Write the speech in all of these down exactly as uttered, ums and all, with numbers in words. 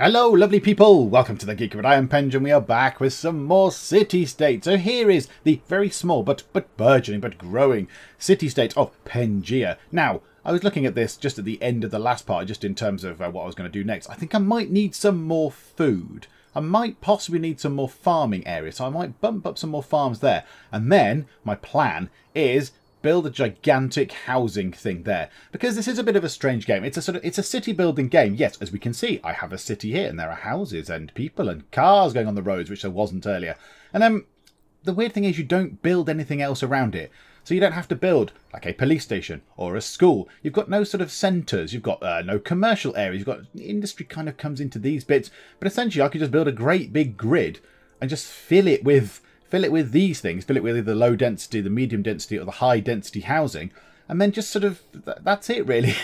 Hello lovely people, welcome to The Geek Cupboard. I am Penge and we are back with some more city state. So here is the very small but but burgeoning but growing city state of Pengea. Now, I was looking at this just at the end of the last part, just in terms of uh, what I was going to do next. I think I might need some more food. I might possibly need some more farming areas, so I might bump up some more farms there. And then my plan is build a gigantic housing thing there, because this is a bit of a strange game. It's a sort of it's a city building game. Yes, as we can see, I have a city here, and there are houses and people and cars going on the roads, which there wasn't earlier. And um, the weird thing is you don't build anything else around it, so you don't have to build like a police station or a school. You've got no sort of centres. You've got uh, no commercial areas. You've got industry kind of comes into these bits, but essentially I could just build a great big grid and just fill it with. Fill it with these things, fill it with either the low density, the medium density, or the high density housing, and then just sort of, th that's it really.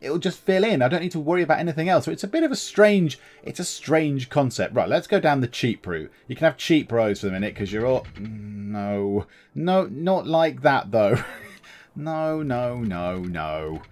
It'll just fill in. I don't need to worry about anything else. So it's a bit of a strange, it's a strange concept. Right, let's go down the cheap route. You can have cheap roads for the minute, because you're all, no, no, not like that though. no, no, no, no.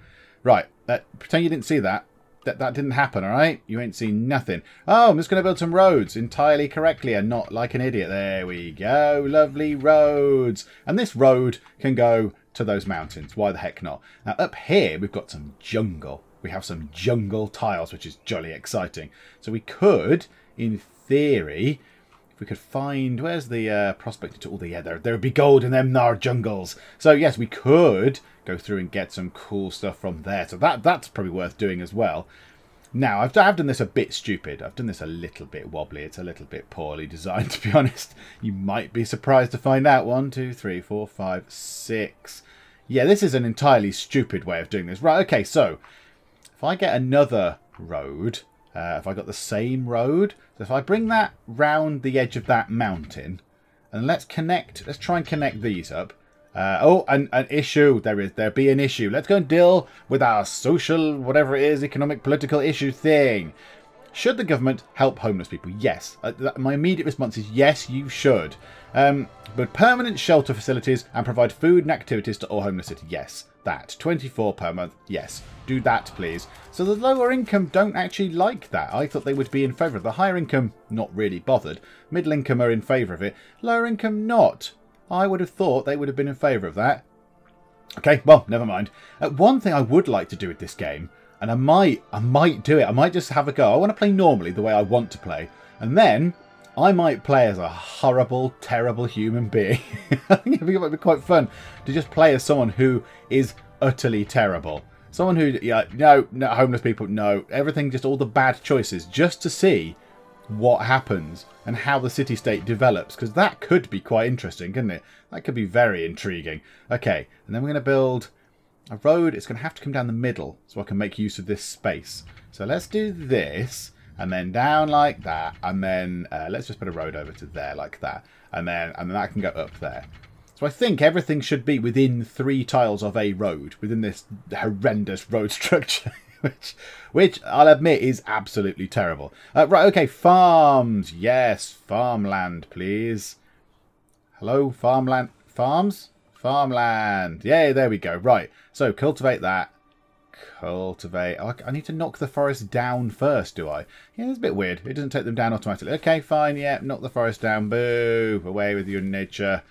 Right, uh, pretend you didn't see that. That, that didn't happen, all right? You ain't seen nothing. Oh, I'm just going to build some roads entirely correctly and not like an idiot. There we go. Lovely roads. And this road can go to those mountains. Why the heck not? Now, up here, we've got some jungle. We have some jungle tiles, which is jolly exciting. So we could, in theory, if we could find... Where's the uh, prospector to all the... Yeah, there, there would be gold in them nar jungles. So, yes, we could... go through and get some cool stuff from there. So that that's probably worth doing as well. Now, I've, I've done this a bit stupid. I've done this a little bit wobbly. It's a little bit poorly designed, to be honest. You might be surprised to find out. One, two, three, four, five, six. Yeah, this is an entirely stupid way of doing this. Right, okay, so if I get another road, uh, if I got the same road, so if I bring that round the edge of that mountain, and let's connect, let's try and connect these up. Uh, oh, an, an issue. There is, there be an issue. Let's go and deal with our social, whatever it is, economic, political issue thing. Should the government help homeless people? Yes. Uh, that, my immediate response is yes, you should. Um, but permanent shelter facilities and provide food and activities to all homeless city. Yes, that. twenty-four per month. Yes. Do that, please. So the lower income don't actually like that. I thought they would be in favour of the higher income, not really bothered. Middle income are in favour of it. Lower income, not. I would have thought they would have been in favour of that. Okay, well, never mind. Uh, one thing I would like to do with this game, and I might, I might do it. I might just have a go. I want to play normally the way I want to play, and then I might play as a horrible, terrible human being. I think it might be quite fun to just play as someone who is utterly terrible. Someone who, yeah, no, no, homeless people, no, everything, just all the bad choices, just to see what happens and how the city-state develops, because that could be quite interesting, couldn't it? That could be very intriguing. Okay, and then we're going to build a road. It's going to have to come down the middle so I can make use of this space. So let's do this, and then down like that, and then uh, let's just put a road over to there like that, and then and then that can go up there. So I think everything should be within three tiles of a road, within this horrendous road structure. Which, which I'll admit is absolutely terrible. Uh, right, okay, farms. Yes, farmland, please. Hello, farmland. Farms? Farmland. Yay, there we go. Right, so cultivate that. Cultivate. Oh, I need to knock the forest down first, do I? Yeah, it's a bit weird. It doesn't take them down automatically. Okay, fine, yeah, knock the forest down. Boo, away with your nature.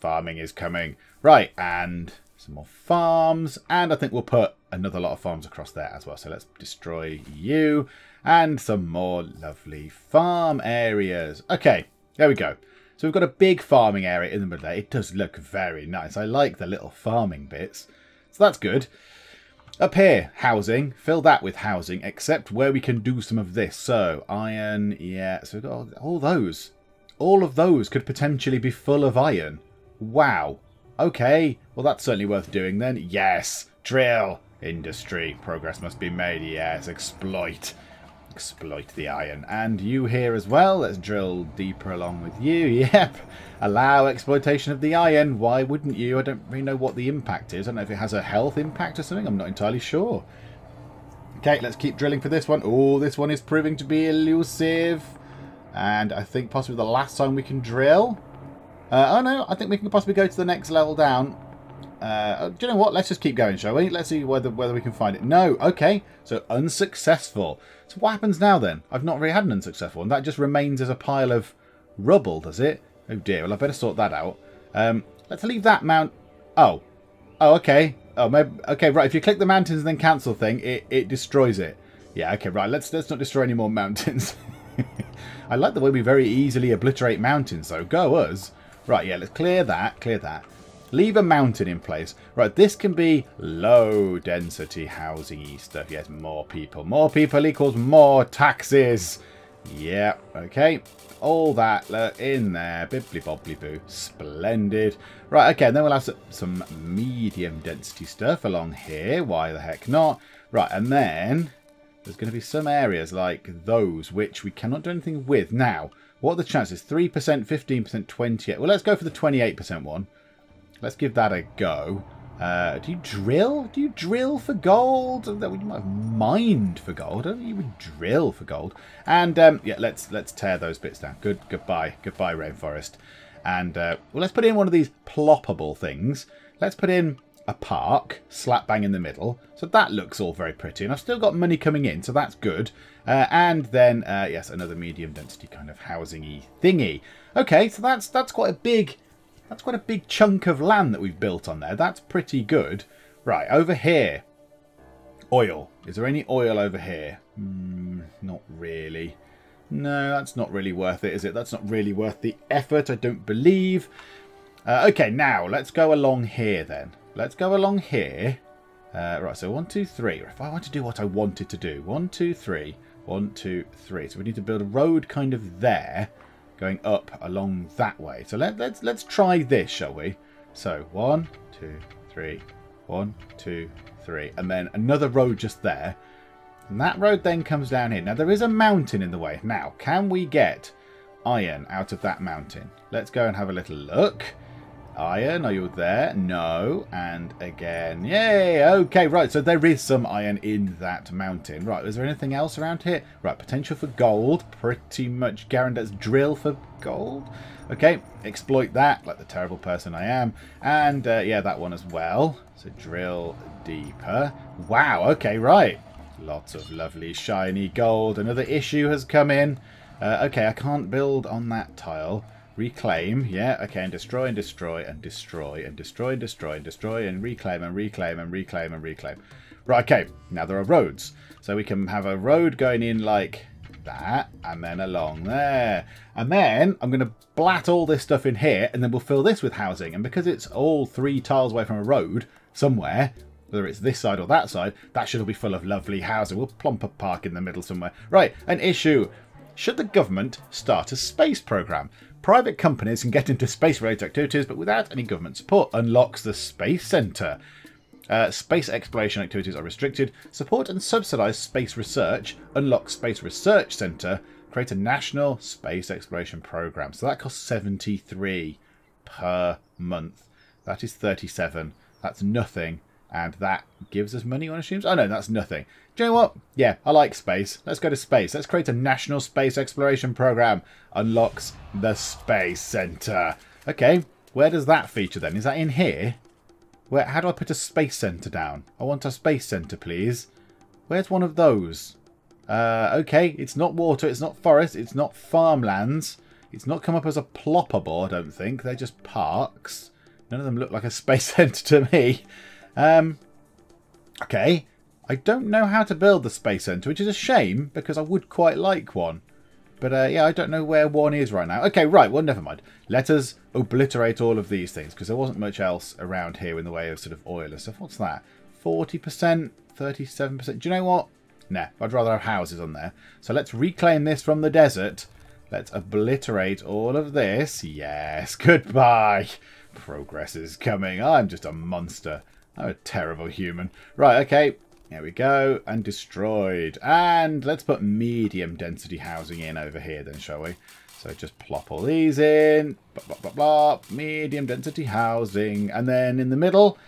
Farming is coming. Right, and some more farms. And I think we'll put another lot of farms across there as well. So let's destroy you and some more lovely farm areas. Okay, there we go. So we've got a big farming area in the middle there. It does look very nice. I like the little farming bits. So that's good. Up here, housing. Fill that with housing, except where we can do some of this. So iron, yeah. So we've got all those. All of those could potentially be full of iron. Wow. Okay. Well, that's certainly worth doing then. Yes. Drill. Industry. Progress must be made. Yes, exploit. Exploit the iron. And you here as well. Let's drill deeper along with you. Yep. Allow exploitation of the iron. Why wouldn't you? I don't really know what the impact is. I don't know if it has a health impact or something. I'm not entirely sure. Okay, let's keep drilling for this one. Oh, this one is proving to be elusive. And I think possibly the last time we can drill. Uh, oh no, I think we can possibly go to the next level down. Uh, do you know what? Let's just keep going, shall we? Let's see whether whether we can find it. No, okay. So unsuccessful. So what happens now then? I've not really had an unsuccessful, and that just remains as a pile of rubble, does it? Oh dear. Well, I better sort that out. Um, let's leave that mount. Oh, oh, okay. Oh, maybe, okay, right. If you click the mountains and then cancel thing, it it destroys it. Yeah, okay, right. Let's let's not destroy any more mountains. I like the way we very easily obliterate mountains, though. Go us. Right, yeah. Let's clear that. Clear that. Leave a mountain in place. Right, this can be low density housing-y stuff. Yes, more people. More people equals more taxes. Yeah, okay. All that in there. Bibbly-bobbly-boo. Splendid. Right, okay, and then we'll have some medium density stuff along here. Why the heck not? Right, and then there's going to be some areas like those which we cannot do anything with. Now, what are the chances? three percent, fifteen percent, twenty-eight percent. Well, let's go for the twenty-eight percent one. Let's give that a go. Uh, do you drill? Do you drill for gold? You might have mined for gold. I don't think you would drill for gold. And um, yeah, let's let's tear those bits down. Good, goodbye, goodbye, rainforest. And uh, well, let's put in one of these ploppable things. Let's put in a park, slap bang in the middle. So that looks all very pretty, and I've still got money coming in, so that's good. Uh, and then uh, yes, another medium density kind of housing-y thingy. Okay, so that's that's quite a big. That's quite a big chunk of land that we've built on there. That's pretty good. Right, over here. Oil. Is there any oil over here? Mm, not really. No, that's not really worth it, is it? That's not really worth the effort, I don't believe. Uh, okay, now, let's go along here then. Let's go along here. Uh, right, so one, two, three. If I want to do what I wanted to do. One, two, three. One, two, three. So we need to build a road kind of there. Going up along that way. So let, let's let's try this, shall we? So one, two, three, one, two, three, and then another road just there. And that road then comes down here. Now there is a mountain in the way. Now can we get iron out of that mountain? Let's go and have a little look. Iron, are you there? No. And again, yay! Okay, right. So there is some iron in that mountain. Right. Is there anything else around here? Right. Potential for gold, pretty much guaranteed. Let's drill for gold. Okay. Exploit that, like the terrible person I am. And uh, yeah, that one as well. So drill deeper. Wow. Okay. Right. Lots of lovely shiny gold. Another issue has come in. Uh, okay. I can't build on that tile. Reclaim, yeah, okay, and destroy and destroy and destroy and destroy and destroy and destroy and reclaim and reclaim and reclaim and reclaim. Right, okay, now there are roads. So we can have a road going in like that and then along there. And then I'm going to blat all this stuff in here and then we'll fill this with housing. And because it's all three tiles away from a road somewhere, whether it's this side or that side, that should all be full of lovely housing. We'll plump a park in the middle somewhere. Right, an issue. Should the government start a space program? Private companies can get into space-related activities, but without any government support. Unlocks the Space Centre. Uh, space exploration activities are restricted. Support and subsidise space research. Unlock Space Research Centre. Create a national space exploration programme. So that costs seventy-three per month. That is thirty-seven. That's nothing. And that gives us money, one assumes? Oh, no, that's nothing. Do you know what? Yeah, I like space. Let's go to space. Let's create a national space exploration program. Unlocks the Space Center. Okay, where does that feature then? Is that in here? Where? How do I put a space center down? I want a space center, please. Where's one of those? Uh, okay, it's not water. It's not forest. It's not farmlands. It's not come up as a ploppable, I don't think. They're just parks. None of them look like a space center to me. Um, okay, I don't know how to build the Space Centre, which is a shame because I would quite like one. But uh, yeah, I don't know where one is right now. Okay, right, well, never mind. Let us obliterate all of these things because there wasn't much else around here in the way of sort of oil and stuff. What's that? forty percent, thirty-seven percent. Do you know what? Nah, I'd rather have houses on there. So let's reclaim this from the desert. Let's obliterate all of this. Yes, goodbye. Progress is coming. I'm just a monster. I'm a terrible human. Right, okay. There we go. And destroyed. And let's put medium density housing in over here then, shall we? So just plop all these in. Blah, blah, blah, blah. Medium density housing. And then in the middle,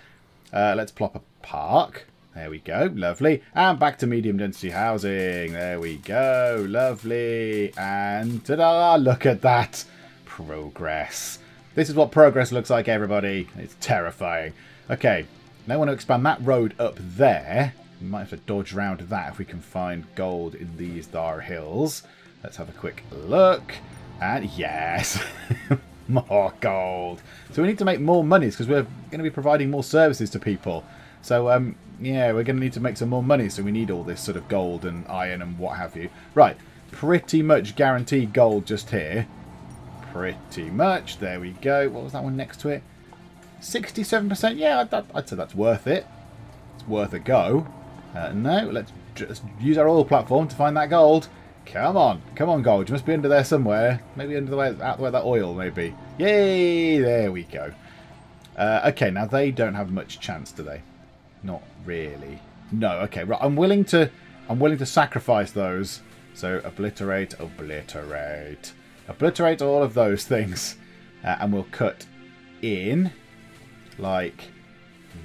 uh, let's plop a park. There we go. Lovely. And back to medium density housing. There we go. Lovely. And ta-da! Look at that. Progress. This is what progress looks like, everybody. It's terrifying. Okay, now I want to expand that road up there. We might have to dodge round that if we can find gold in these thar hills. Let's have a quick look. And yes, more gold. So we need to make more monies because we're going to be providing more services to people. So, um, yeah, we're going to need to make some more money. So we need all this sort of gold and iron and what have you. Right, pretty much guaranteed gold just here. Pretty much. There we go. What was that one next to it? sixty-seven percent. Yeah, I'd, I'd say that's worth it. It's worth a go. Uh, no, let's just use our oil platform to find that gold. Come on. Come on, gold. You must be under there somewhere. Maybe under the way, out the way that oil, maybe. Yay! There we go. Uh, okay, now they don't have much chance, do they? Not really. No, okay. Right, I'm willing to I'm willing to sacrifice those. So, obliterate, obliterate. Obliterate all of those things. Uh, and we'll cut in like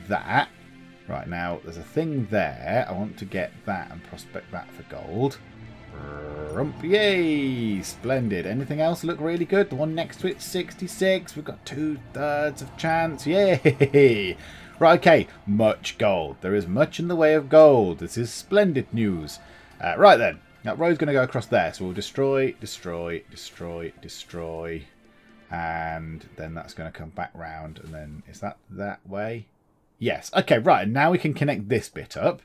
that. Right, now there's a thing there. I want to get that and prospect that for gold. Rump, yay! Splendid. Anything else look really good? The one next to it, sixty-six. We've got two-thirds of chance. Yay! Right, okay. Much gold. There is much in the way of gold. This is splendid news. Uh, right then. That road's going to go across there. So we'll destroy, destroy, destroy, destroy. And then that's going to come back round. And then is that that way? Yes. Okay, right. And now we can connect this bit up.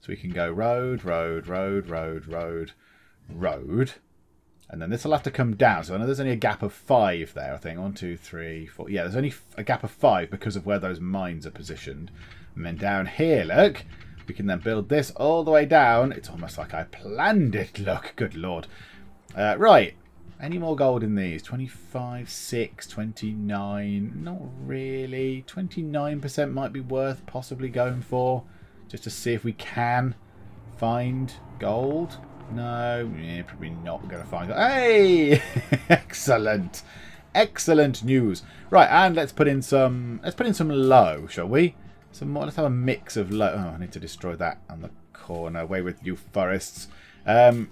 So we can go road, road, road, road, road, road. And then this will have to come down. So I know there's only a gap of five there, I think. One, two, three, four. Yeah, there's only a gap of five because of where those mines are positioned. And then down here, look. We can then build this all the way down. It's almost like I planned it. Look, good lord. Uh, right. Any more gold in these? twenty-five, six, twenty-nine. Not really. twenty-nine percent might be worth possibly going for. Just to see if we can find gold. No, yeah, probably not going to find gold. Hey! Excellent. Excellent news. Right, and let's put in some let's put in some low, shall we? Some more, let's have a mix of low. Oh, I need to destroy that on the corner. Away with you forests. Um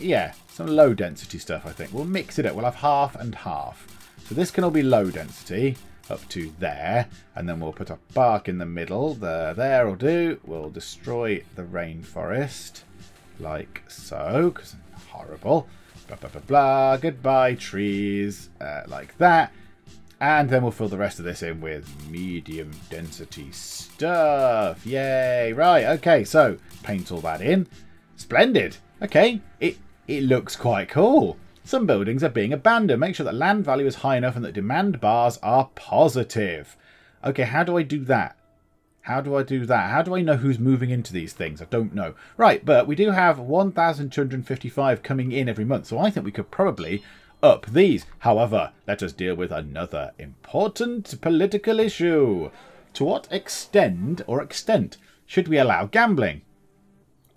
yeah, some low density stuff, I think. We'll mix it up. We'll have half and half. So this can all be low density. Up to there, and then we'll put a park in the middle. There, there will do. We'll destroy the rainforest, like so, because it's horrible. Blah, blah, blah, blah. Goodbye, trees, uh, like that. And then we'll fill the rest of this in with medium density stuff. Yay! Right, okay, so paint all that in. Splendid! Okay, it, it looks quite cool. Some buildings are being abandoned. Make sure that land value is high enough and that demand bars are positive. Okay, how do I do that? How do I do that? How do I know who's moving into these things? I don't know. Right, but we do have one thousand two hundred fifty-five coming in every month, so I think we could probably up these. However, let us deal with another important political issue. To what extent or extent should we allow gambling?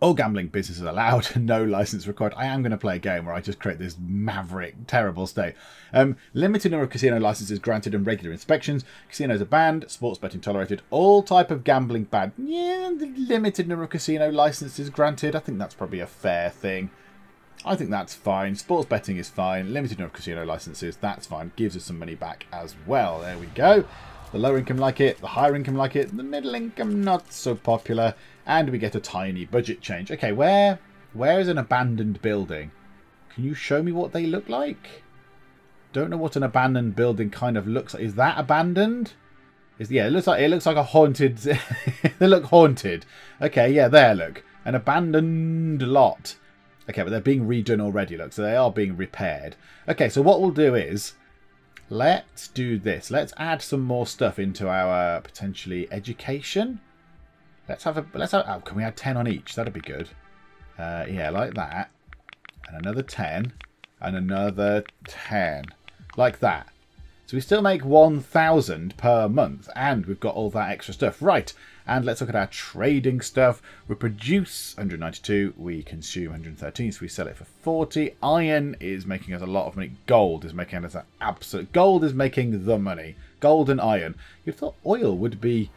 All gambling businesses allowed and no license required. I am going to play a game where I just create this maverick, terrible state. Um, limited number of casino licenses granted and regular inspections. Casinos are banned. Sports betting tolerated. All type of gambling banned. Yeah, the limited number of casino licenses granted. I think that's probably a fair thing. I think that's fine. Sports betting is fine. Limited number of casino licenses. That's fine. Gives us some money back as well. There we go. The lower income like it, the higher income like it, the middle income not so popular, and we get a tiny budget change. Okay, where where is an abandoned building? Can you show me what they look like? Don't know what an abandoned building kind of looks like. Is that abandoned? Is yeah, it looks like it looks like a haunted. They look haunted. Okay, yeah, there look. An abandoned lot. Okay, but they're being redone already, look, so they are being repaired. Okay, so what we'll do is let's do this. Let's add some more stuff into our uh, potentially education. Let's have a let's have. Oh, can we add ten on each? That'd be good. Uh, yeah, like that, and another ten, and another ten, like that. So we still make one thousand per month, and we've got all that extra stuff, right? And let's look at our trading stuff. We produce one hundred ninety-two, we consume one hundred thirteen, so we sell it for forty. Iron is making us a lot of money. Gold is making us an absolute... Gold is making the money. Gold and iron. You'd thought oil would be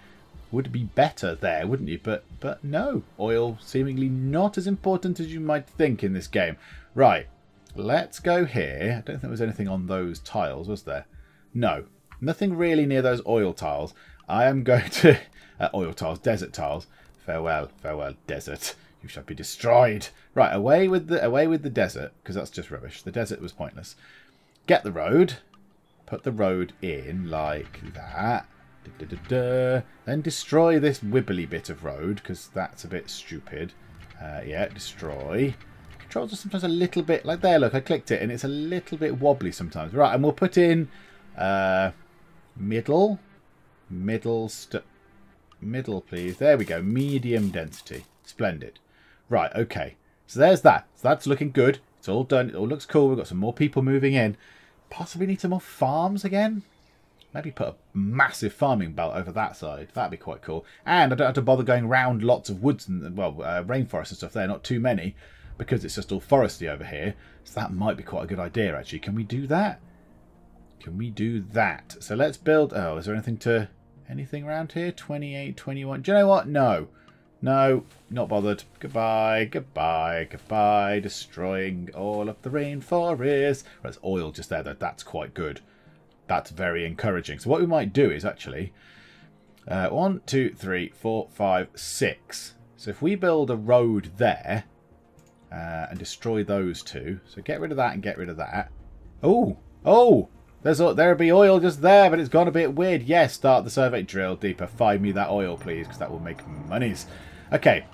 would be better there, wouldn't you? But, but no. Oil seemingly not as important as you might think in this game. Right. Let's go here. I don't think there was anything on those tiles, was there? No. Nothing really near those oil tiles. I am going to... Uh, oil tiles, desert tiles. Farewell, farewell, desert. You shall be destroyed. Right, away with the away with the desert, because that's just rubbish. The desert was pointless. Get the road. Put the road in like that. Da, da, da, da. Then destroy this wibbly bit of road, because that's a bit stupid. Uh, yeah, destroy. Controls are sometimes a little bit... Like there, look, I clicked it, and it's a little bit wobbly sometimes. Right, and we'll put in uh, middle. Middle... St middle, please. There we go. Medium density. Splendid. Right, okay. So there's that. So that's looking good. It's all done. It all looks cool. We've got some more people moving in. Possibly need some more farms again. Maybe put a massive farming belt over that side. That'd be quite cool. And I don't have to bother going round lots of woods and, well, uh, rainforest and stuff there. Not too many, because it's just all foresty over here. So that might be quite a good idea, actually. Can we do that? Can we do that? So let's build... Oh, is there anything to... Anything around here? twenty-eight, twenty-one. Do you know what? No. No. Not bothered. Goodbye. Goodbye. Goodbye. Destroying all of the rainforest. Well, there's oil just there, though. That's quite good. That's very encouraging. So what we might do is actually... Uh, one, two, three, four, five, six. So if we build a road there uh, and destroy those two. So get rid of that and get rid of that. Oh! Oh! There's, there'll be oil just there, but it's gone a bit weird. Yes, start the survey drill deeper. Find me that oil, please, because that will make monies. Okay,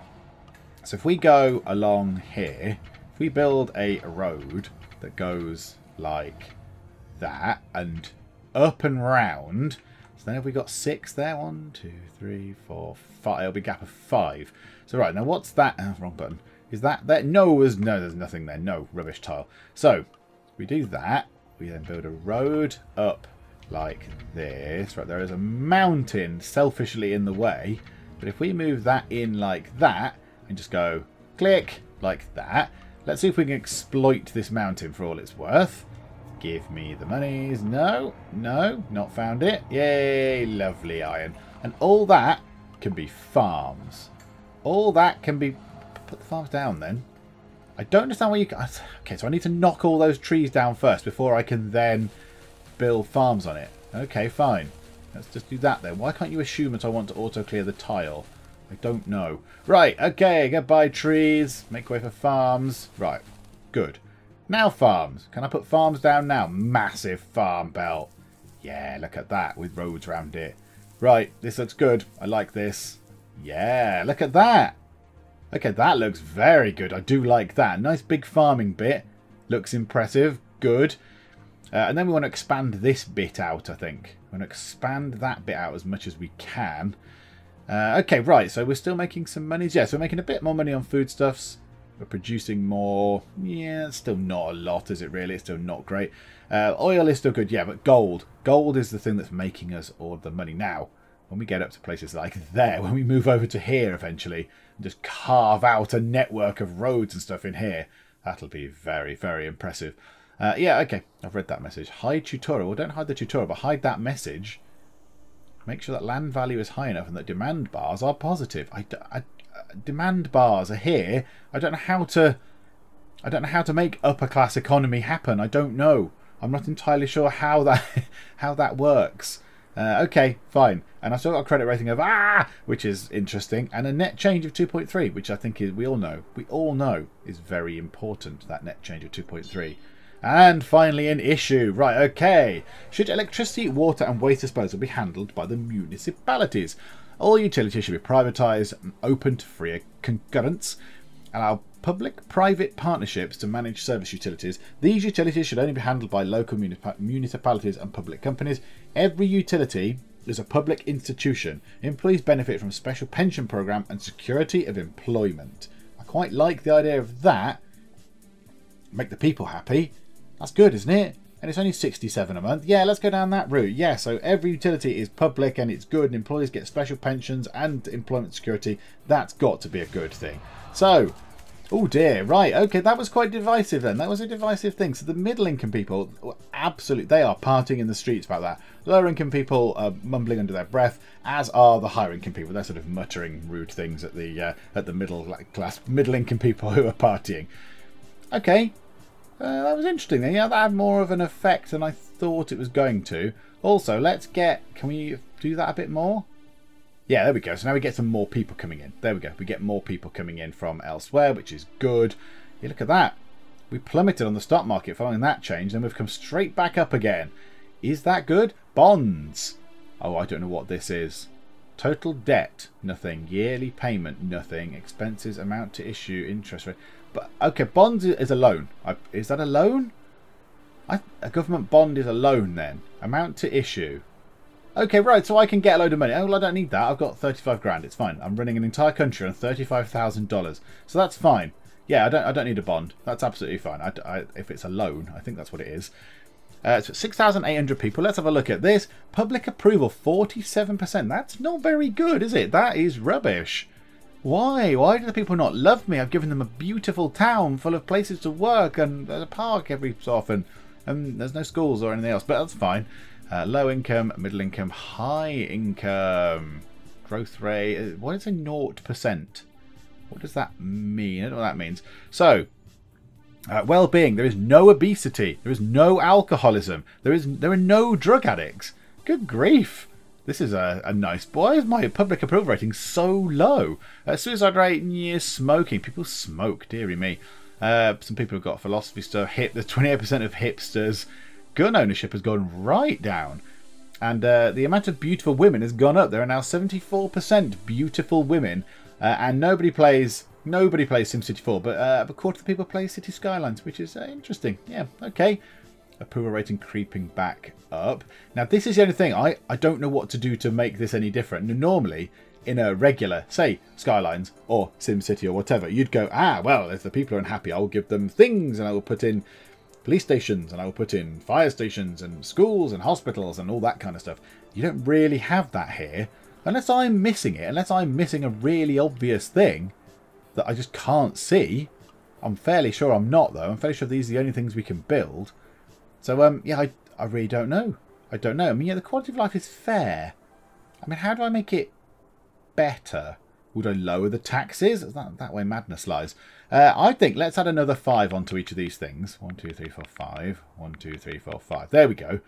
so if we go along here, if we build a road that goes like that and up and round. So then have we got six there? One, two, three, four, five. It'll be a gap of five. So right, now what's that? Oh, wrong button. Is that there? No, there's, no, there's nothing there. No, rubbish tile. So we do that. We then build a road up like this. Right, there is a mountain selfishly in the way. But if we move that in like that and just go click like that. Let's see if we can exploit this mountain for all it's worth. Give me the monies. No, no, not found it. Yay, lovely iron. And all that can be farms. All that can be... Put the farms down then. I don't understand why you... Can... Okay, so I need to knock all those trees down first before I can then build farms on it. Okay, fine. Let's just do that then. Why can't you assume that I want to auto-clear the tile? I don't know. Right, okay, goodbye trees. Make way for farms. Right, good. Now farms. Can I put farms down now? Massive farm belt. Yeah, look at that, with roads around it. Right, this looks good. I like this. Yeah, look at that. Okay, that looks very good. I do like that. Nice big farming bit. Looks impressive. Good. Uh, and then we want to expand this bit out, I think. We want to expand that bit out as much as we can. Uh, okay, right. So we're still making some monies. Yeah, so we're making a bit more money on foodstuffs. We're producing more. Yeah, it's still not a lot, is it really? It's still not great. Uh, oil is still good. Yeah, but gold. Gold is the thing that's making us all the money now. When we get up to places like there, when we move over to here eventually, and just carve out a network of roads and stuff in here, that'll be very, very impressive. Uh, yeah, okay, I've read that message. Hide tutorial. Well, don't hide the tutorial, but hide that message. Make sure that land value is high enough and that demand bars are positive. I, I, uh, demand bars are here. I don't know how to. I don't know how to make upper class economy happen. I don't know. I'm not entirely sure how that how that works. Uh, okay, fine. And I've still got a credit rating of ah, which is interesting, and a net change of two point three, which I think is we all know, we all know is very important, that net change of two point three. And finally an issue. Right, okay. Should electricity, water and waste disposal be handled by the municipalities? All utilities should be privatised and open to free concurrence. Allow public-private partnerships to manage service utilities. These utilities should only be handled by local municip municipalities and public companies. Every utility is a public institution. Employees benefit from a special pension program and security of employment. I quite like the idea of that. Make the people happy. That's good, isn't it? And it's only sixty-seven a month. Yeah, let's go down that route. Yeah, so every utility is public and it's good, and employees get special pensions and employment security. That's got to be a good thing. So, oh dear, right, okay, that was quite divisive then. That was a divisive thing. So the middle-income people, absolutely, they are partying in the streets about that. Lower-income people are mumbling under their breath, as are the higher-income people. They're sort of muttering rude things at the uh, at the middle-class, middle-income people who are partying. Okay. Uh, that was interesting then. Yeah, that had more of an effect than I thought it was going to. Also, let's get... Can we do that a bit more. Yeah, there we go. So now we get some more people coming in. There we go. We get more people coming in from elsewhere, which is good. Yeah, look at that. We plummeted on the stock market following that change, then we've come straight back up again. Is that good? Bonds. Oh, I don't know what this is. Total debt, nothing. Yearly payment, nothing. Expenses, amount to issue, interest rate. But okay, bonds is a loan. I, is that a loan? I, a government bond is a loan then. Amount to issue. Okay, right, so I can get a load of money. Oh, well, I don't need that. I've got thirty-five grand. It's fine. I'm running an entire country on thirty-five thousand dollars. So that's fine. Yeah, I don't I don't need a bond. That's absolutely fine. I, I, if it's a loan, I think that's what it is. Uh, so six thousand eight hundred people. Let's have a look at this. Public approval, forty-seven percent. That's not very good, is it? That is rubbish. Why? Why do the people not love me? I've given them a beautiful town full of places to work and a park every so often. And there's no schools or anything else, but that's fine. Uh, low income, middle income, high income. Growth rate. What is a zero percent? What does that mean? I don't know what that means. So, uh, well-being. There is no obesity. There is no alcoholism. There is there are no drug addicts. Good grief. This is a, a nice boy. Why is my public approval rating so low? Uh, suicide rate, yeah, smoking. People smoke, dearie me. Uh, some people have got philosophy stuff. Hip. There's twenty-eight percent of hipsters. Gun ownership has gone right down. And uh, the amount of beautiful women has gone up. There are now seventy-four percent beautiful women. Uh, and nobody plays nobody plays SimCity four, but uh, a quarter of the people play City Skylines, which is uh, interesting. Yeah, okay. Approval rating creeping back up. Now, this is the only thing. I, I don't know what to do to make this any different. Normally, in a regular, say, Skylines or SimCity or whatever, you'd go, ah, well, if the people are unhappy, I'll give them things and I will put in police stations and I will put in fire stations and schools and hospitals and all that kind of stuff. You don't really have that here. Unless I'm missing it, unless I'm missing a really obvious thing that I just can't see. I'm fairly sure I'm not, though. I'm fairly sure these are the only things we can build. So, um, yeah, I, I really don't know. I don't know. I mean, yeah, the quality of life is fair. I mean, how do I make it better? Would I lower the taxes? Is that, that way madness lies. Uh, I think let's add another five onto each of these things. One, two, three, four, five. One, two, three, four, five. There we go.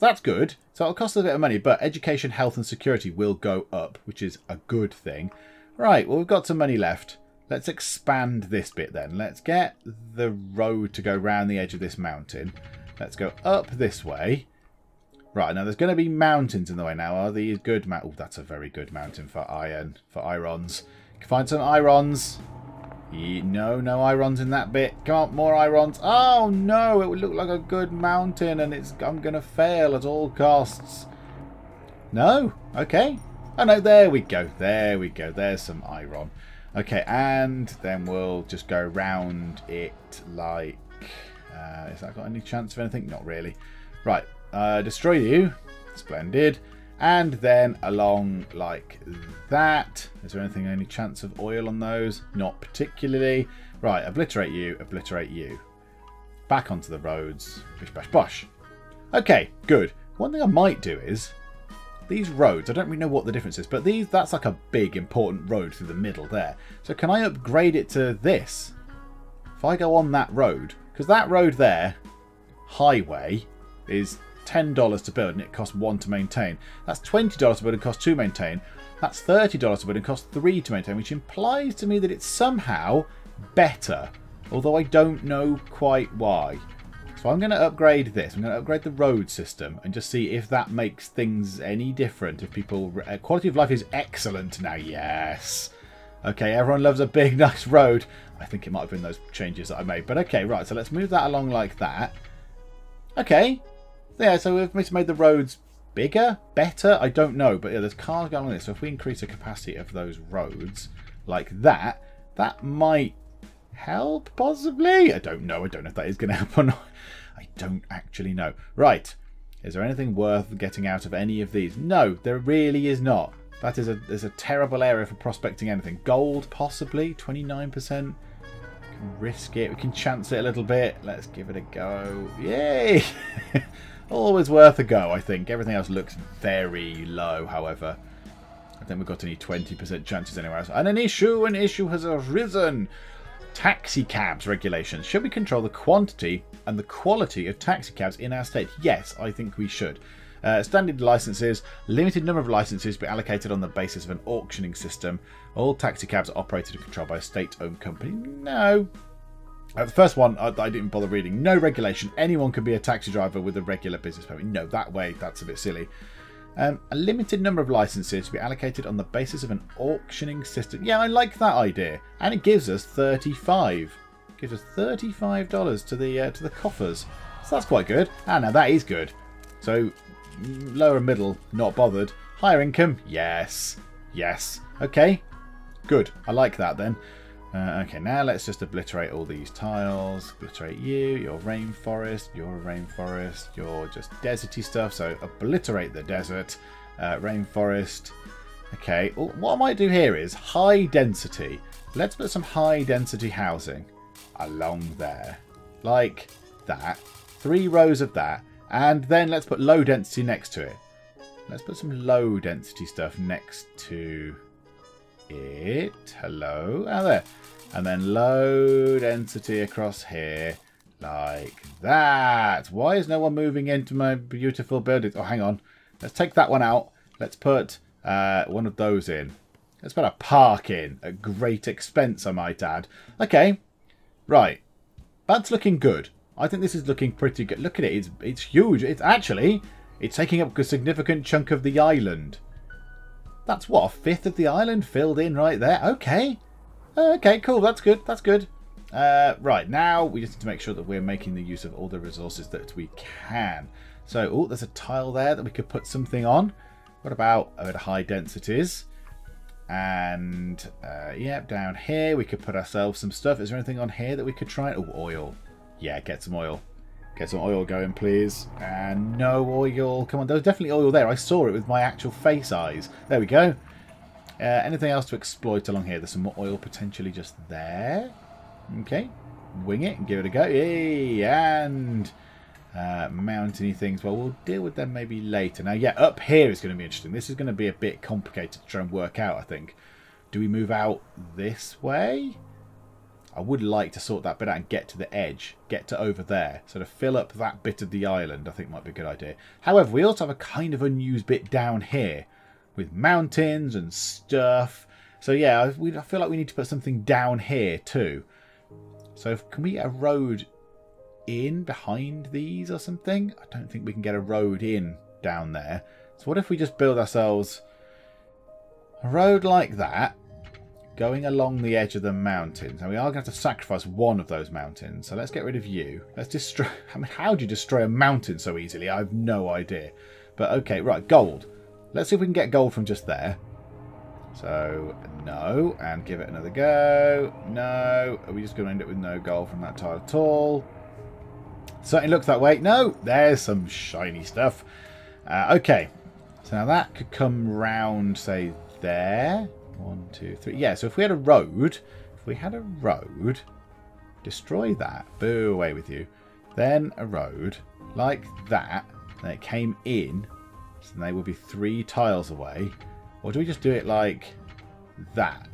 That's good. So it'll cost a bit of money, but education, health and security will go up, which is a good thing. Right, well, we've got some money left. Let's expand this bit then. Let's get the road to go round the edge of this mountain. Let's go up this way. Right, now there's going to be mountains in the way now. Are these good mountains? Oh, that's a very good mountain for iron, for irons. Can find some irons. No, no irons in that bit. Come on, more irons. Oh, no, it would look like a good mountain and it's I'm going to fail at all costs. No? Okay. Oh, no, there we go. There we go. There's some iron. Okay, and then we'll just go round it like... Uh, has that got any chance of anything? Not really. Right. Uh, destroy you. Splendid. And then along like that. Is there anything, any chance of oil on those? Not particularly. Right, obliterate you, obliterate you. Back onto the roads. Bish, bash, bosh. Okay, good. One thing I might do is, these roads, I don't really know what the difference is, but these, that's like a big important road through the middle there. So can I upgrade it to this? If I go on that road, because that road there, highway, is ten dollars to build and it costs one to maintain. That's twenty dollars to build and costs two to maintain. That's thirty dollars to build and costs three to maintain, which implies to me that it's somehow better, although I don't know quite why. So I'm going to upgrade this. I'm going to upgrade the road system and just see if that makes things any different. If people... Uh, quality of life is excellent now. Yes. Okay, everyone loves a big, nice road. I think it might have been those changes that I made. But okay, right. So let's move that along like that. Okay. Yeah, so we've made the roads bigger, better, I don't know. But yeah, there's cars going on this. So if we increase the capacity of those roads like that, that might help, possibly? I don't know. I don't know if that is going to help or not. I don't actually know. Right. Is there anything worth getting out of any of these? No, there really is not. That is a, there's a terrible area for prospecting anything. Gold, possibly, twenty-nine percent. Risk it. We can chance it a little bit. Let's give it a go. Yay! Always worth a go, I think. Everything else looks very low, however. I think we've got any twenty percent chances anywhere else. And an issue, an issue has arisen. Taxi cabs regulations. Should we control the quantity and the quality of taxi cabs in our state? Yes, I think we should. Uh, standard licenses, limited number of licenses but allocated on the basis of an auctioning system. All taxi cabs are operated and controlled by a state-owned company. No. Uh, the first one I, I didn't bother reading. No regulation. Anyone can be a taxi driver with a regular business permit. No, that way, that's a bit silly. Um, a limited number of licenses to be allocated on the basis of an auctioning system. Yeah, I like that idea. And it gives us thirty-five. It gives us thirty-five dollars to the uh, to the coffers. So that's quite good. Ah, now that is good. So lower and middle, not bothered. Higher income, yes, yes. Okay, good. I like that then. Uh, okay, now let's just obliterate all these tiles. Obliterate you, your rainforest, your rainforest, your just deserty stuff. So obliterate the desert, uh, rainforest. Okay, well, what I might do here is high density. Let's put some high density housing along there, like that. Three rows of that, and then let's put low density next to it. Let's put some low density stuff next to it. Hello, out there. And then low density across here like that. Why is no one moving into my beautiful buildings? Oh, hang on. Let's take that one out. Let's put uh, one of those in. Let's put a park in at great expense, I might add. Okay, right. That's looking good. I think this is looking pretty good. Look at it. It's, it's huge. It's actually, it's taking up a significant chunk of the island. That's what, a fifth of the island filled in right there. Okay. Okay, cool. That's good. That's good. Uh, right, now we just need to make sure that we're making the use of all the resources that we can. So, oh, there's a tile there that we could put something on. What about a bit of high densities? And, uh, yeah, down here we could put ourselves some stuff. Is there anything on here that we could try? Oh, oil. Yeah, get some oil. Get some oil going, please. And no oil. Come on, there was definitely oil there. I saw it with my actual face eyes. There we go. Uh, anything else to exploit along here? There's some more oil potentially just there. Okay. Wing it and give it a go. Yay! And uh, mountainy things. Well, we'll deal with them maybe later. Now, yeah, up here is going to be interesting. This is going to be a bit complicated to try and work out, I think. Do we move out this way? I would like to sort that bit out and get to the edge, get to over there. So to fill up that bit of the island, I think might be a good idea. However, we also have a kind of unused bit down here with mountains and stuff. So yeah, we, I feel like we need to put something down here too. So if, can we get a road in behind these or something? I don't think we can get a road in down there. So what if we just build ourselves a road like that? Going along the edge of the mountains. Now we are going to have to sacrifice one of those mountains. So let's get rid of you. Let's destroy... I mean, how do you destroy a mountain so easily? I have no idea. But okay, right, gold. Let's see if we can get gold from just there. So, no. And give it another go. No. Are we just going to end up with no gold from that tile at all? Certainly looks that way. No! There's some shiny stuff. Uh, okay. So now that could come round, say, there. One, two, three. Yeah, so if we had a road, if we had a road, destroy that. Boo, away with you. Then a road like that. And it came in. So they will be three tiles away. Or do we just do it like that?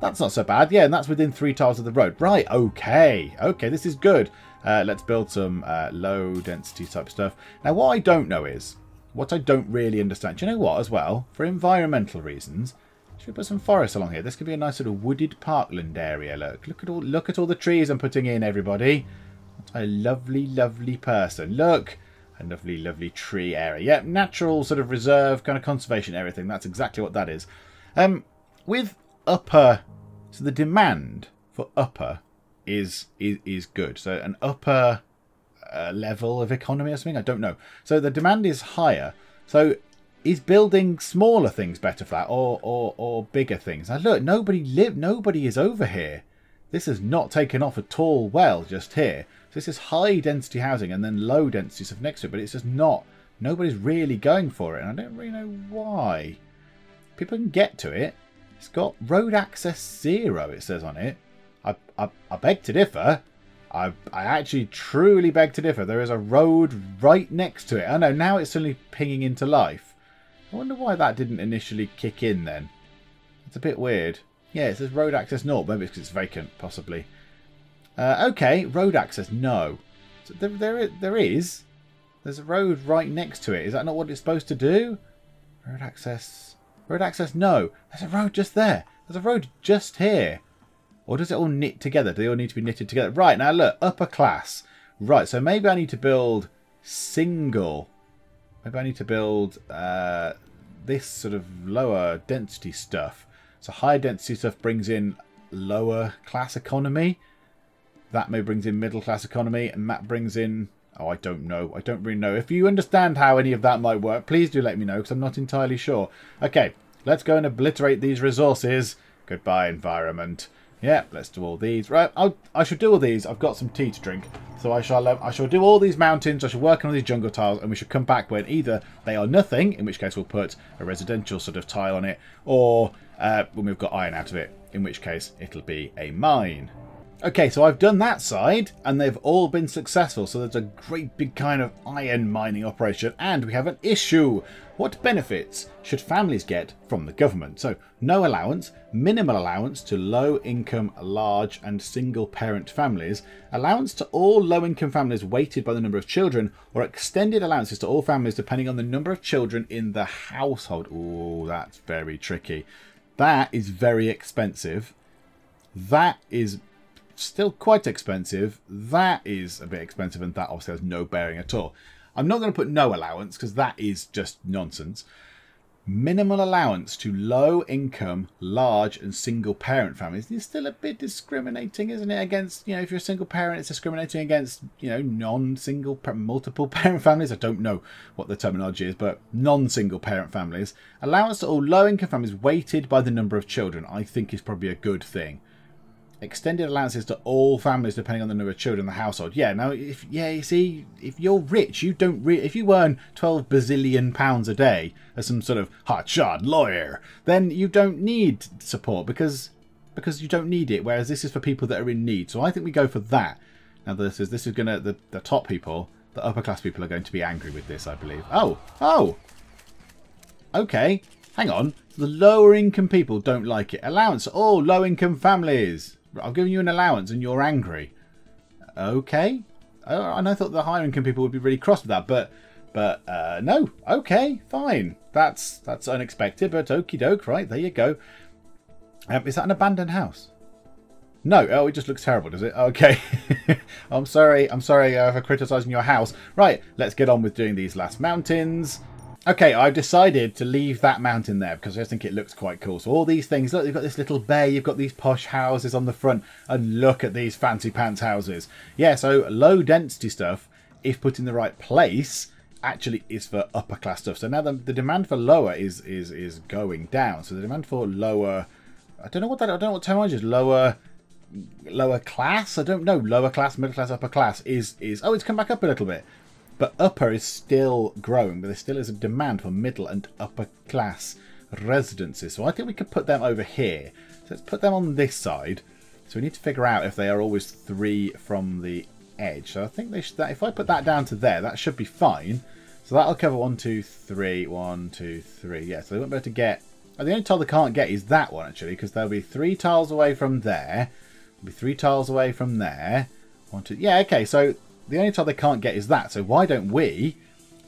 That's not so bad. Yeah, and that's within three tiles of the road. Right, okay. Okay, this is good. Uh, let's build some uh, low density type stuff. Now, what I don't know is, what I don't really understand. Do you know what, as well? For environmental reasons... Should we put some forest along here? This could be a nice sort of wooded parkland area. Look, look at all, look at all the trees I'm putting in, everybody. What a lovely, lovely person. Look, a lovely, lovely tree area. Yep, natural sort of reserve, kind of conservation area thing. That's exactly what that is. Um, with upper, so the demand for upper is is is good. So an upper uh, level of economy or something. I don't know. So the demand is higher. So. Is building smaller things better for that, or or or bigger things? Now look, nobody live, nobody is over here. This has not taken off at all. Well, just here. So this is high density housing and then low density stuff next to it, but it's just not. Nobody's really going for it, and I don't really know why. People can get to it. It's got road access zero. It says on it. I I, I beg to differ. I, I actually truly beg to differ. There is a road right next to it. I know now it's suddenly pinging into life. I wonder why that didn't initially kick in then. It's a bit weird. Yeah, it says road access naught. Maybe it's because it's vacant, possibly. Uh, okay, road access, no. So there, there, there is. There's a road right next to it. Is that not what it's supposed to do? Road access. Road access, no. There's a road just there. There's a road just here. Or does it all knit together? Do they all need to be knitted together? Right, now look. Upper class. Right, so maybe I need to build single. Maybe I need to build uh, this sort of lower density stuff. So high density stuff brings in lower class economy. That maybe brings in middle class economy. And that brings in... Oh, I don't know. I don't really know. If you understand how any of that might work, please do let me know, because I'm not entirely sure. Okay, let's go and obliterate these resources. Goodbye, environment. Yeah, let's do all these. Right, I'll, I should do all these. I've got some tea to drink. So I shall um, I shall do all these mountains. I shall work on all these jungle tiles, and we should come back when either they are nothing, in which case we'll put a residential sort of tile on it, or uh, when we've got iron out of it, in which case it'll be a mine. Okay, so I've done that side, and they've all been successful. So there's a great big kind of iron mining operation, and we have an issue. What benefits should families get from the government? So no allowance, minimal allowance to low-income, large and single-parent families, allowance to all low-income families weighted by the number of children, or extended allowances to all families depending on the number of children in the household. Oh, that's very tricky. That is very expensive. That is... still quite expensive. That is a bit expensive, and that obviously has no bearing at all. I'm not going to put no allowance, because that is just nonsense. Minimal allowance to low income, large and single parent families is still a bit discriminating, isn't it? Against, you know, if you're a single parent, it's discriminating against, you know, non-single, multiple parent families. I don't know what the terminology is, but non-single parent families. Allowance to all low income families weighted by the number of children, I think, is probably a good thing. Extended allowances to all families depending on the number of children in the household. Yeah, now, if, yeah, you see, if you're rich, you don't re if you earn twelve bazillion pounds a day as some sort of hotshot lawyer, then you don't need support, because because you don't need it, whereas this is for people that are in need. So I think we go for that. Now, this is this is gonna the, the top people, the upper class people, are going to be angry with this, I believe. Oh, oh, okay, hang on. The lower income people don't like it. Allowance to all low income families. I've given you an allowance and you're angry. Okay. Uh, and I thought the higher income people would be really cross with that, but but uh, no. Okay, fine. That's that's unexpected, but okie doke, right? There you go. Um, is that an abandoned house? No. Oh, it just looks terrible, does it? Okay. I'm sorry. I'm sorry uh, for criticising your house. Right, let's get on with doing these last mountains. Okay, I've decided to leave that mountain there because I just think it looks quite cool. So all these things, look, you've got this little bay, you've got these posh houses on the front, and look at these fancy pants houses. Yeah, so low density stuff, if put in the right place, actually is for upper class stuff. So now the, the demand for lower is is is going down. So the demand for lower, I don't know what that, I don't know what terminology is, lower, lower class. I don't know, lower class, middle class, upper class is is. Oh, it's come back up a little bit. But upper is still growing, but there still is a demand for middle and upper class residences. So I think we could put them over here. So let's put them on this side. So we need to figure out if they are always three from the edge. So I think they should, that if I put that down to there, that should be fine. So that'll cover one, two, three, one, two, three. Yeah, so they won't be able to get... Oh, the only tile they can't get is that one, actually, because there'll be three tiles away from there. There'll be three tiles away from there. One, two... Yeah, okay, so... The only tile they can't get is that, so why don't we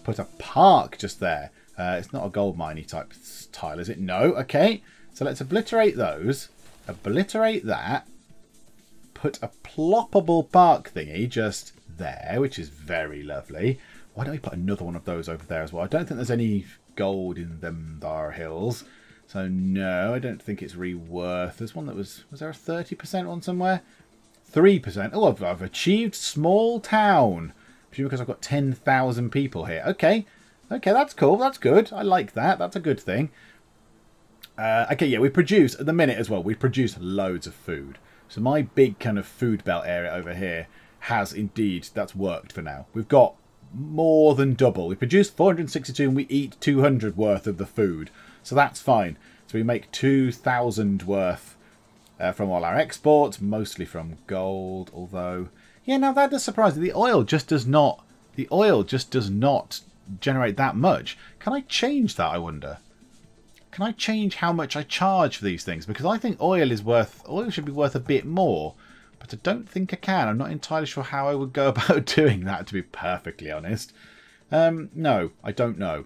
put a park just there? Uh, it's not a gold miney type tile, is it? No. Okay, so let's obliterate those, obliterate that, put a ploppable park thingy just there, which is very lovely. Why don't we put another one of those over there as well? I don't think there's any gold in them thar hills, so no, I don't think it's really worth. There's one that was, was there a thirty percent one somewhere? three percent. Oh, I've, I've achieved small town. Presumably because I've got ten thousand people here. Okay. Okay, that's cool. That's good. I like that. That's a good thing. Uh, okay, yeah, we produce, at the minute as well, we produce loads of food. So my big kind of food belt area over here has indeed, that's worked for now. We've got more than double. We produce four hundred sixty-two and we eat two hundred worth of the food. So that's fine. So we make two thousand worth Uh, from all our exports, mostly from gold, although, yeah, now that does surprise me. The oil just does not, the oil just does not generate that much. Can I change that, I wonder? Can I change how much I charge for these things? Because I think oil is worth, oil should be worth a bit more, but I don't think I can. I'm not entirely sure how I would go about doing that, to be perfectly honest. Um, no, I don't know.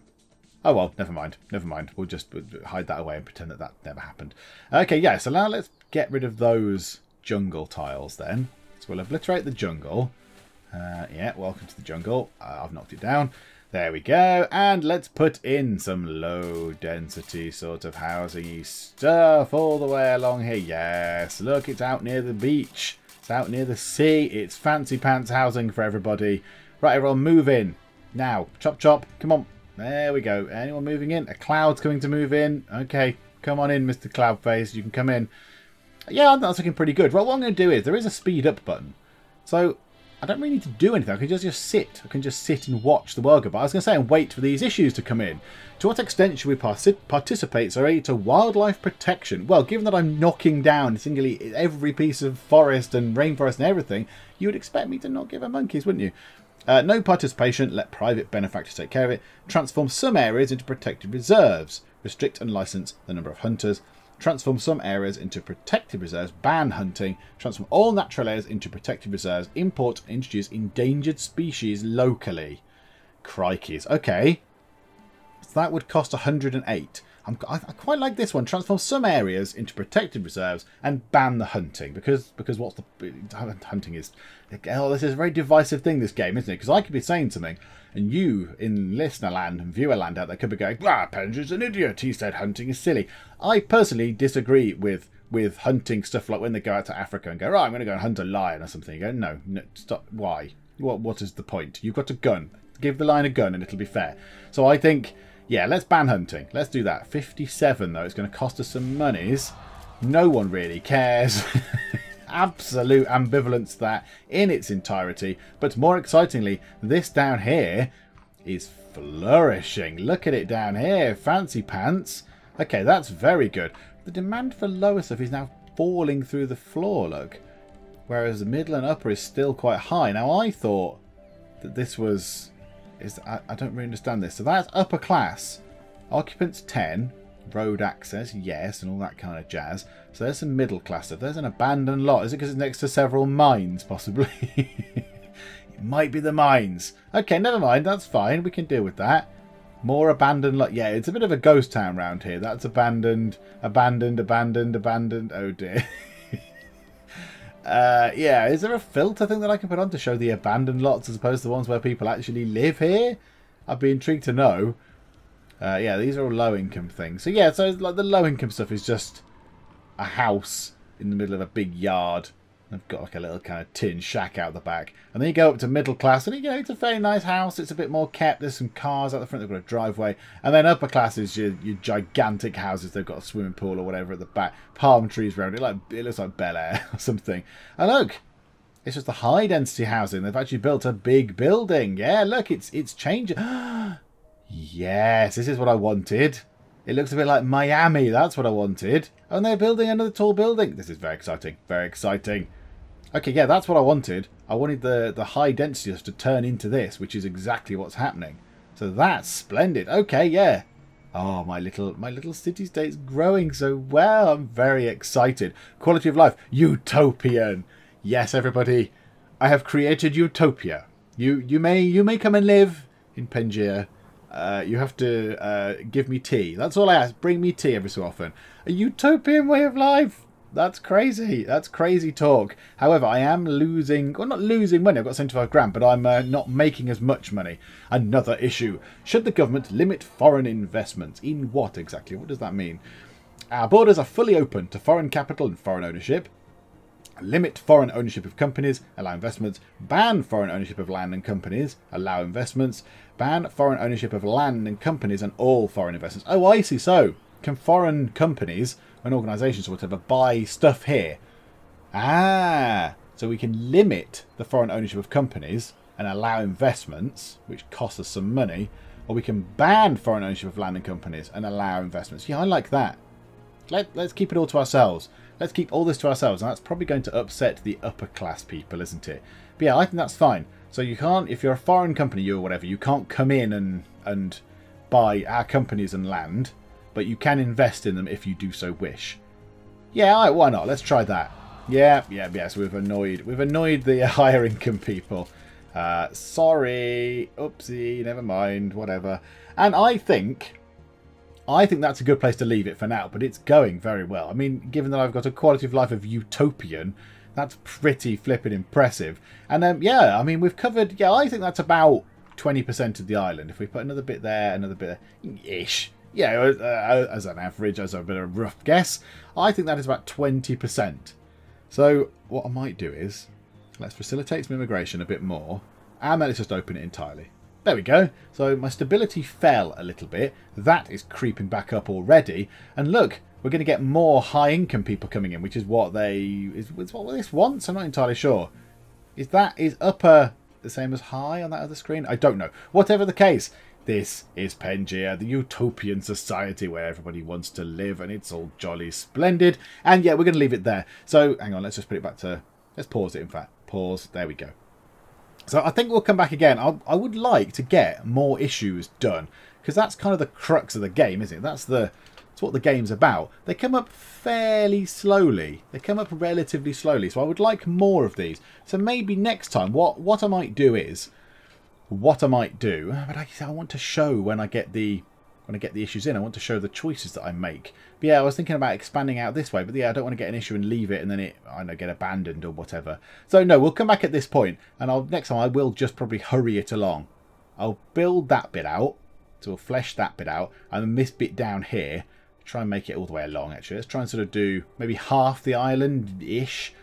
Oh well, never mind, never mind. We'll just hide that away and pretend that that never happened. Okay, yeah, so now let's get rid of those jungle tiles then. So we'll obliterate the jungle. Uh, yeah, welcome to the jungle. Uh, I've knocked it down. There we go. And let's put in some low-density sort of housing-y stuff all the way along here. Yes, look, it's out near the beach. It's out near the sea. It's fancy pants housing for everybody. Right, everyone, move in. Now, chop, chop. Come on. There we go. Anyone moving in? A cloud's coming to move in. Okay, come on in, Mister Cloudface. You can come in. Yeah, that's looking pretty good. Well, what I'm going to do is there is a speed-up button. So I don't really need to do anything. I can just, just sit. I can just sit and watch the world go by. I was going to say, and wait for these issues to come in. To what extent should we participate sorry, to wildlife protection? Well, given that I'm knocking down singularly every piece of forest and rainforest and everything, you would expect me to not give a monkeys, wouldn't you? Uh, no participation. Let private benefactors take care of it. Transform some areas into protected reserves. Restrict and license the number of hunters. Transform some areas into protected reserves. Ban hunting. Transform all natural areas into protected reserves. Import and introduce endangered species locally. Crikeys. Okay. So that would cost one hundred and eight. I'm, I, I quite like this one. Transform some areas into protected reserves and ban the hunting. Because because what's the... Hunting is... Oh, this is a very divisive thing, this game, isn't it? Because I could be saying something, and you, in listener land and viewer land out there, could be going, "Blah, Penge's an idiot. He said hunting is silly." I personally disagree with with hunting stuff, like when they go out to Africa and go, "Right, I'm going to go and hunt a lion or something." You go, "No, no, stop. Why? What, what is the point? You've got a gun. Give the lion a gun and it'll be fair." So I think... yeah, let's ban hunting. Let's do that. fifty-seven, though. It's going to cost us some monies. No one really cares. Absolute ambivalence to that in its entirety. But more excitingly, this down here is flourishing. Look at it down here. Fancy pants. Okay, that's very good. The demand for lower stuff is now falling through the floor, look. Whereas the middle and upper is still quite high. Now, I thought that this was... Is I, I don't really understand this. So that's upper class. Occupants ten. Road access, yes, and all that kind of jazz. So there's some middle class stuff. There's an abandoned lot. Is it because it's next to several mines, possibly? It might be the mines. Okay, never mind. That's fine. We can deal with that. More abandoned lot. Yeah, it's a bit of a ghost town round here. That's abandoned, abandoned, abandoned, abandoned. Oh, dear. Uh, yeah, is there a filter thing that I can put on to show the abandoned lots as opposed to the ones where people actually live here? I'd be intrigued to know. Uh, yeah, these are all low-income things. So yeah, so like the low-income stuff is just a house in the middle of a big yard. I've got like a little kind of tin shack out the back. And then you go up to middle class, and you know, it's a very nice house. It's a bit more kept. There's some cars out the front. They've got a driveway. And then upper class is your, your gigantic houses. They've got a swimming pool or whatever at the back. Palm trees around it. Like, it looks like Bel Air or something. And look, it's just the high-density housing. They've actually built a big building. Yeah, look, it's, it's changing. Yes, this is what I wanted. It looks a bit like Miami. That's what I wanted. And they're building another tall building. This is very exciting. Very exciting. Okay, yeah, that's what I wanted. I wanted the, the high density to turn into this, which is exactly what's happening. So that's splendid. Okay, yeah. Oh, my little my little city-state's growing so well. I'm very excited. Quality of life. Utopian. Yes, everybody. I have created utopia. You you may you may come and live in Pengea. Uh, you have to uh, give me tea. That's all I ask. Bring me tea every so often. A utopian way of life. That's crazy. That's crazy talk. However, I am losing, well, not losing money. I've got seventy-five grand, but I'm uh, not making as much money. Another issue. Should the government limit foreign investments? In what exactly? What does that mean? Our borders are fully open to foreign capital and foreign ownership. Limit foreign ownership of companies, allow investments, ban foreign ownership of land and companies, allow investments, ban foreign ownership of land and companies and all foreign investments. Oh, I see. So, can foreign companies and organisations or whatever buy stuff here? Ah, so we can limit the foreign ownership of companies and allow investments, which cost us some money, or we can ban foreign ownership of land and companies and allow investments. Yeah, I like that. Let, let's keep it all to ourselves. Let's keep all this to ourselves, and that's probably going to upset the upper class people, isn't it? But yeah, I think that's fine. So you can't, if you're a foreign company, you or whatever, you can't come in and and buy our companies and land, but you can invest in them if you do so wish. Yeah, all right, why not? Let's try that. Yeah, yeah, yeah. So we've annoyed, we've annoyed the higher income people. Uh, sorry. Oopsie. Never mind. Whatever. And I think... I think that's a good place to leave it for now, but it's going very well. I mean, given that I've got a quality of life of utopian, that's pretty flippin' impressive. And um, yeah, I mean, we've covered, yeah, I think that's about twenty percent of the island. If we put another bit there, another bit there, ish. Yeah, uh, as an average, as a bit of a rough guess, I think that is about twenty percent. So what I might do is, let's facilitate some immigration a bit more, and let's just open it entirely. There we go. So my stability fell a little bit. That is creeping back up already. And look, we're going to get more high-income people coming in, which is what they is, is what this wants. I'm not entirely sure. Is that is upper the same as high on that other screen? I don't know. Whatever the case, this is Pengea, the utopian society where everybody wants to live, and it's all jolly splendid. And yeah, we're going to leave it there. So hang on, let's just put it back to. Let's pause it. In fact, pause. There we go. So I think we'll come back again. I'll, I would like to get more issues done, because that's kind of the crux of the game, isn't it? That's the that's what the game's about. They come up fairly slowly. They come up relatively slowly. So I would like more of these. So maybe next time, what what I might do is, what I might do. But I, I want to show when I get the when I get the issues in. I want to show the choices that I make. But yeah, I was thinking about expanding out this way. But yeah, I don't want to get an issue and leave it and then it, I don't know, get abandoned or whatever. So no, we'll come back at this point, and I'll next time I will just probably hurry it along. I'll build that bit out, so we'll flesh that bit out, and then this bit down here, try and make it all the way along. Actually, let's try and sort of do maybe half the island ish,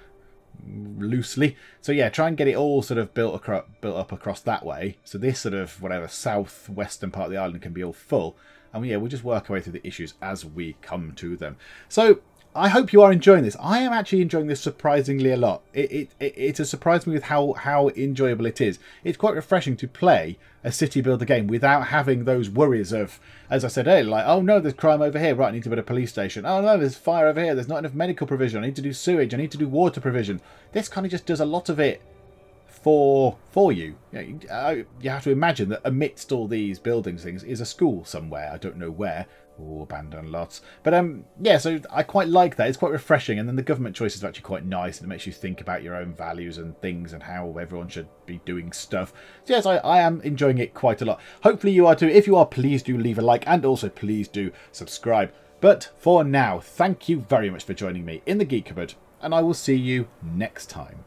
loosely. So yeah, try and get it all sort of built across, built up across that way. So this sort of whatever southwestern part of the island can be all full. And yeah, we'll just work our way through the issues as we come to them. So I hope you are enjoying this. I am actually enjoying this surprisingly a lot. It, it, it, it has surprised me with how, how enjoyable it is. It's quite refreshing to play a city builder game without having those worries of, as I said earlier, like, oh no, there's crime over here. Right, I need to build a police station. Oh no, there's fire over here. There's not enough medical provision. I need to do sewage. I need to do water provision. This kind of just does a lot of it for for you. You know, you have to imagine that amidst all these buildings things is a school somewhere. I don't know where. Oh, abandoned lots. But um, yeah, so I quite like that. It's quite refreshing. And then the government choices are actually quite nice. And it makes you think about your own values and things and how everyone should be doing stuff. So yes, I, I am enjoying it quite a lot. Hopefully you are too. If you are, please do leave a like, and also please do subscribe. But for now, thank you very much for joining me in the Geek Cupboard, and I will see you next time.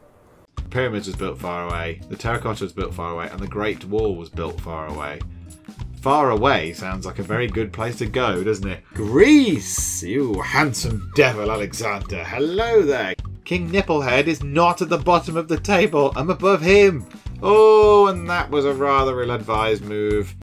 The pyramids was built far away, the terracotta was built far away, and the Great Wall was built far away. Far away sounds like a very good place to go, doesn't it? Greece! You handsome devil, Alexander. Hello there. King Nipplehead is not at the bottom of the table. I'm above him. Oh, and that was a rather ill-advised move.